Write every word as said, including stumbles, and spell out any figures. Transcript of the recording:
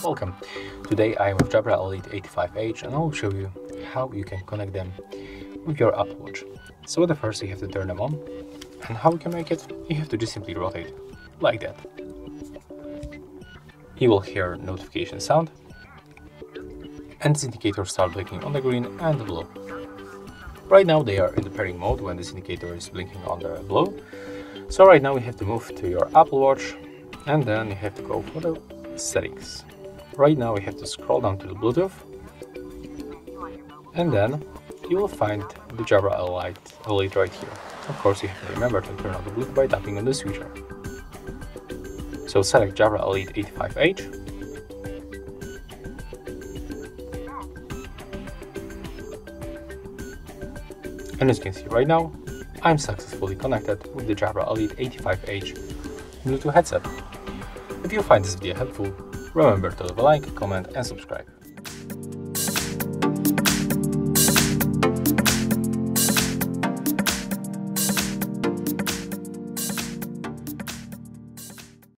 Welcome! Today I am with Jabra Elite eighty-five H and I will show you how you can connect them with your Apple Watch. So the first you have to turn them on, and how you can make it, you have to just simply rotate like that. You will hear notification sound and this indicator start blinking on the green and the blue. Right now they are in the pairing mode when this indicator is blinking on the blue. So right now we have to move to your Apple Watch and then you have to go for the settings. Right now we have to scroll down to the Bluetooth and then you will find the Jabra Elite, Elite right here. Of course you have to remember to turn on the Bluetooth by tapping on the switcher. So select Jabra Elite eighty-five H. And as you can see right now, I'm successfully connected with the Jabra Elite eighty-five H Bluetooth headset. If you find this video helpful, remember to leave a like, comment and subscribe.